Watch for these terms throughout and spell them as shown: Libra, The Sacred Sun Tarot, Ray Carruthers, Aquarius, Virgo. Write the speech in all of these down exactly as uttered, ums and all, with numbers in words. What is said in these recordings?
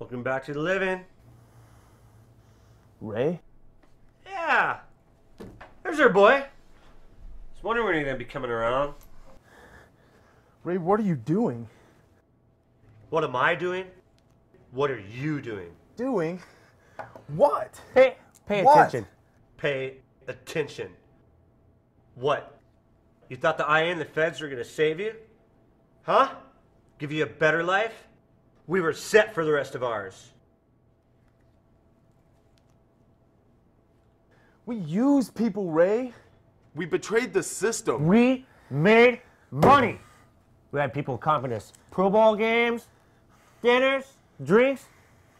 Welcome back to the living. Ray? Yeah. There's our boy. I was wondering when you're going to be coming around. Ray, what are you doing? What am I doing? What are you doing? Doing? What? Pay, pay what? attention. Pay attention. What? You thought the I A and the feds were going to save you? Huh? Give you a better life? We were set for the rest of ours. We used people, Ray. We betrayed the system. We made money. We had people comping us Pro Bowl games, dinners, drinks.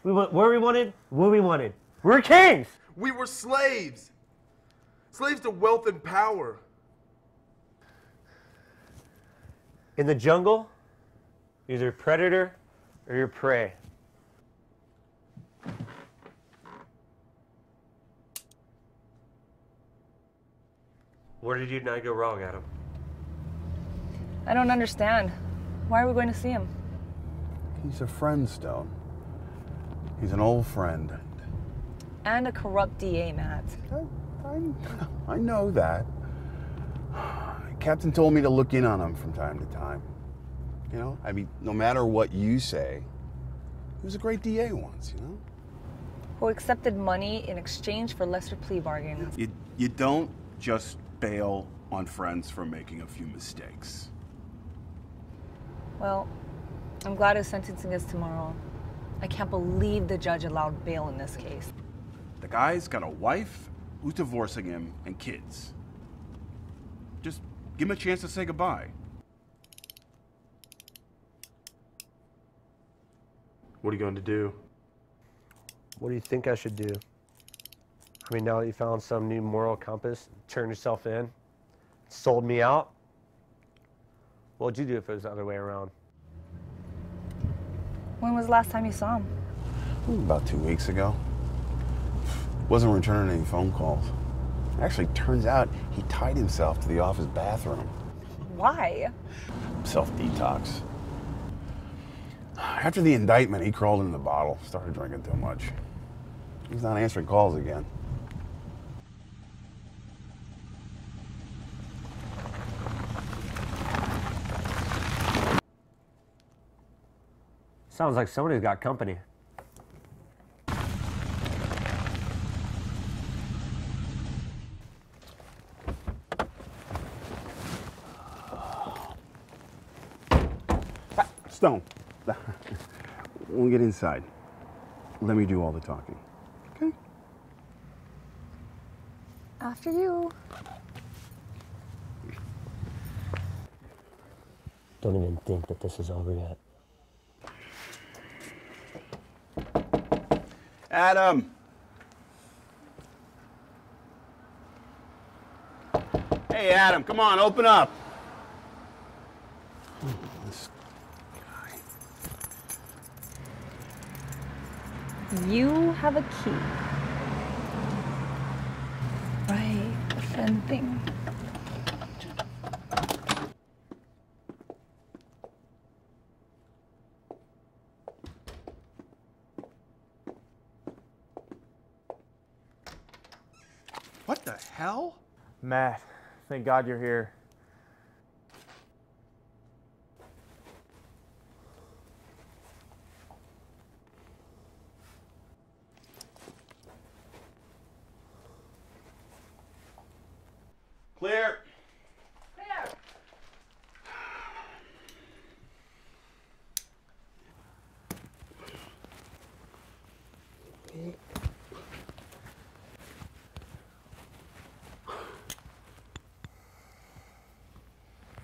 We went where we wanted, what we wanted. We're kings. We were slaves. Slaves to wealth and power. In the jungle, either predator or your prey. Where did you and I go wrong, Adam? I don't understand. Why are we going to see him? He's a friend, Stone. He's an old friend. And a corrupt D A, Matt. I, I, I know that. Captain told me to look in on him from time to time. You know, I mean, no matter what you say, he was a great D A once, you know? Who accepted money in exchange for lesser plea bargains. You, you don't just bail on friends for making a few mistakes. Well, I'm glad his sentencing is tomorrow. I can't believe the judge allowed bail in this case. The guy's got a wife who's divorcing him and kids. Just give him a chance to say goodbye. What are you going to do? What do you think I should do? I mean, now that you found some new moral compass, turned yourself in, sold me out, what would you do if it was the other way around? When was the last time you saw him? About two weeks ago. Wasn't returning any phone calls. Actually, turns out he tied himself to the office bathroom. Why? Self-detox. After the indictment, he crawled in the bottle, started drinking too much. He's not answering calls again. Sounds like somebody's got company. Stone. We'll get inside. Let me do all the talking. Okay? After you. Don't even think that this is over yet. Adam! Hey, Adam, come on, open up! You have a key. Right, the thing. the hell? Matt, thank God you're here. Clear. Clear.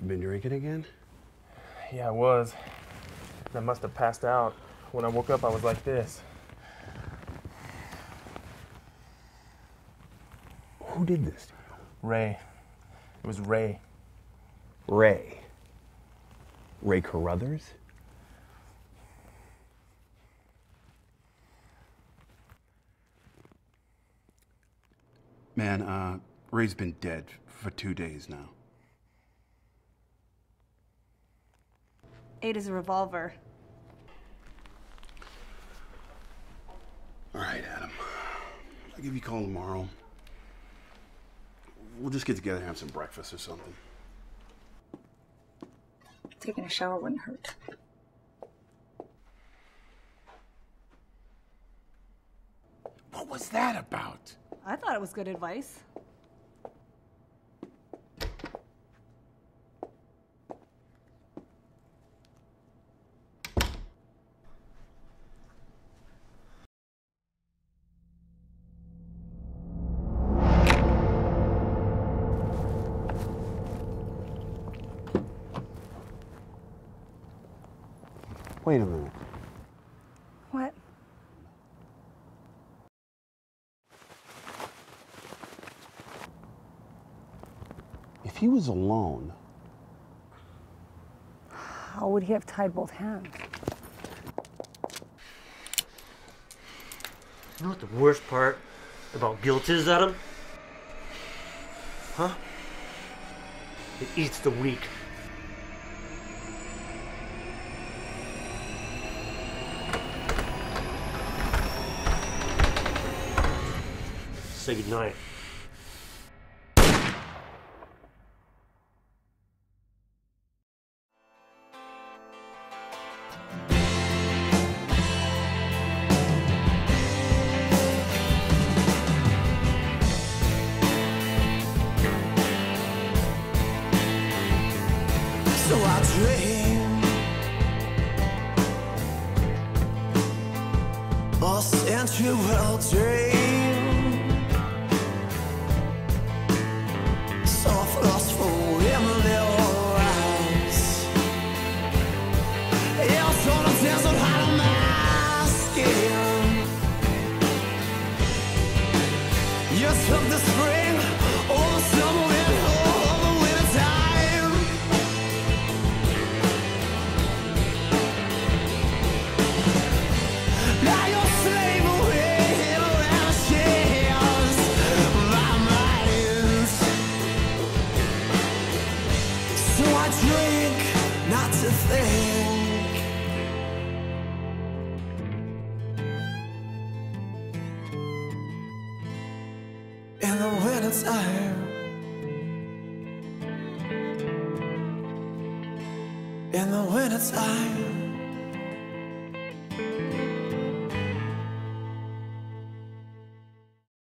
Been drinking again? Yeah, I was. I must have passed out. When I woke up, I was like this. Who did this to you? Ray. It was Ray. Ray? Ray Carruthers? Man, uh, Ray's been dead for two days now. Ate his revolver. All right, Adam. I'll give you a call tomorrow. We'll just get together and have some breakfast or something. Taking a shower wouldn't hurt. What was that about? I thought it was good advice. Wait a minute. What? If he was alone, how would he have tied both hands? You know what the worst part about guilt is, Adam? Huh? It eats the weak. Say goodnight. So I dream a sensual dream. Took the spring, all summer and all the winter time. Now you're slave away in around shares by my hands. So I drink not to think. In the winter time, in the winter time.